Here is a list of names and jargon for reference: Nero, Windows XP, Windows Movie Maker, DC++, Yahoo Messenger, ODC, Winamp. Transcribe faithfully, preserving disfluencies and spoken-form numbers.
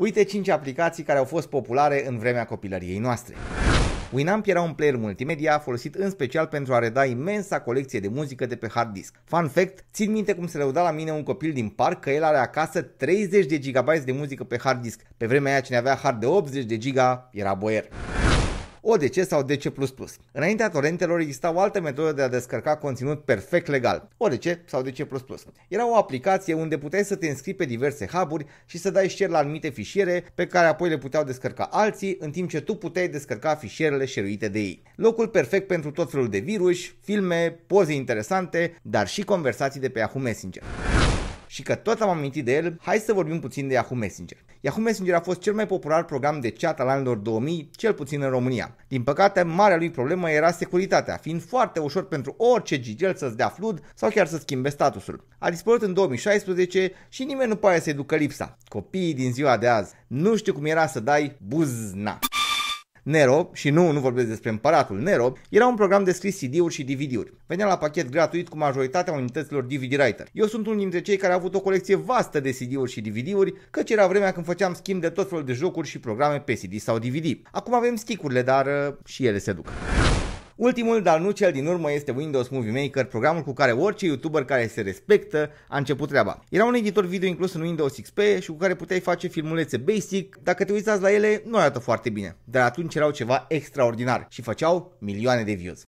Uite cinci aplicații care au fost populare în vremea copilăriei noastre. Winamp era un player multimedia folosit în special pentru a reda imensa colecție de muzică de pe hard disk. Fun fact, țin minte cum se lăuda la mine un copil din parc că el are acasă treizeci de gigabytes de muzică pe hard disk. Pe vremea aia cine avea hard de optzeci de giga era boier. O D C sau D C plus plus. Înaintea torentelor existau alte metode de a descărca conținut perfect legal, O D C sau D C plus plus. Era o aplicație unde puteai să te înscrii pe diverse hub-uri și să dai share la anumite fișiere pe care apoi le puteau descărca alții, în timp ce tu puteai descărca fișierele share-uite de ei. Locul perfect pentru tot felul de virus, filme, poze interesante, dar și conversații de pe Yahoo Messenger. Și că tot am amintit de el, hai să vorbim puțin de Yahoo Messenger. Yahoo Messenger a fost cel mai popular program de chat al anilor două mii, cel puțin în România. Din păcate, marea lui problemă era securitatea, fiind foarte ușor pentru orice gigel să-ți dea flood sau chiar să schimbe statusul. A dispărut în două mii șaisprezece și nimeni nu pare să-i ducă lipsa. Copiii din ziua de azi nu știu cum era să dai buzna. Nero, și nu, nu vorbesc despre împăratul Nero, era un program de scris C D-uri și D V D-uri. Venea la pachet gratuit cu majoritatea unităților D V D Writer. Eu sunt unul dintre cei care au avut o colecție vastă de C D-uri și D V D-uri, căci era vremea când făceam schimb de tot felul de jocuri și programe pe C D sau D V D. Acum avem stick-urile, dar uh, și ele se duc. Ultimul, dar nu cel din urmă, este Windows Movie Maker, programul cu care orice YouTuber care se respectă a început treaba. Era un editor video inclus în Windows X P și cu care puteai face filmulețe basic. Dacă te uitați la ele, nu arată foarte bine, dar atunci erau ceva extraordinar și făceau milioane de views.